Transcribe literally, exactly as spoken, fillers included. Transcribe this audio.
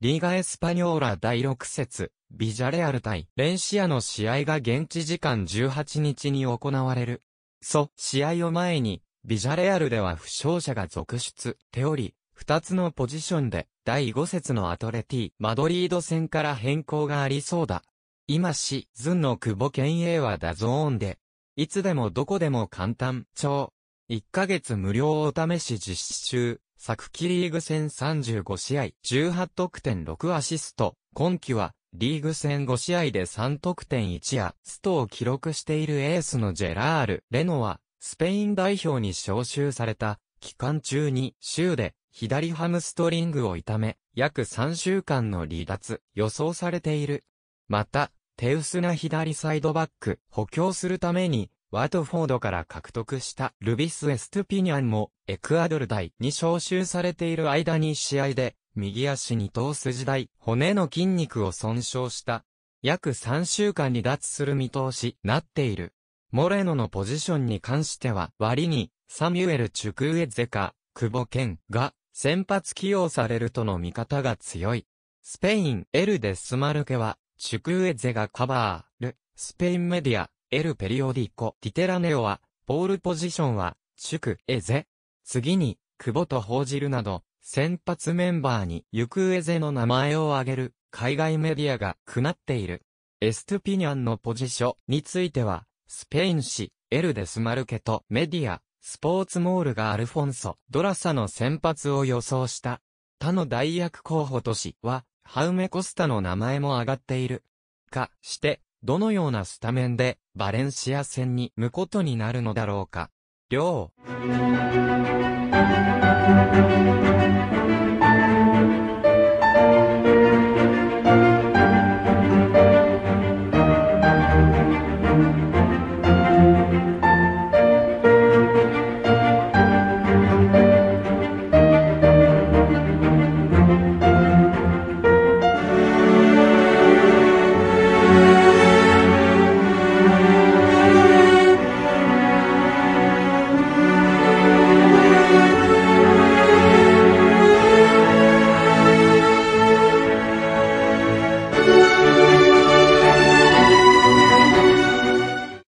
リーガ・エスパニョーラだいろく節、ビジャレアル対レンシアの試合が現地時間じゅうはちにちに行われる。そ、試合を前に、ビジャレアルでは負傷者が続出。ており、ふたつのポジションで、だいご節のアトレティ・マドリード戦から変更がありそうだ。今シーズンの久保健英はダゾーンで、いつでもどこでも簡単、超。いっかげつ無料お試し実施中。昨季リーグ戦さんじゅうご試合じゅうはちとくてんろくアシスト、今季はリーグ戦ご試合でさんとくてんいちアシストを記録しているエースのジェラール・レノはスペイン代表に招集された期間中に週で左ハムストリングを痛め約さんしゅうかんの離脱予想されている。また、手薄な左サイドバック補強するためにワトフォードから獲得したルビス・エストゥピニャンもエクアドル代に招集されている間に試合で右足二頭筋代骨の筋肉を損傷した。約さんしゅうかん離脱する見通しなっている。モレノのポジションに関しては割にサミュエル・チュクウエゼか久保健が先発起用されるとの見方が強い。スペイン・エル・デスマルケはチュクウエゼがカバーるスペインメディアエルペリオディコ・ティテラネオは、ポールポジションは、チュクエゼ。次に、久保と報じるなど、先発メンバーに、ユクエゼの名前を挙げる、海外メディアがくなっている。エストゥピニャンのポジションについては、スペイン紙、エルデスマルケとメディア、スポーツモールがアルフォンソ・ドラサの先発を予想した。他の代役候補としは、ハウメ・コスタの名前も挙がっている。かして、どのようなスタメンで、バレンシア戦に向くことになるのだろうか。両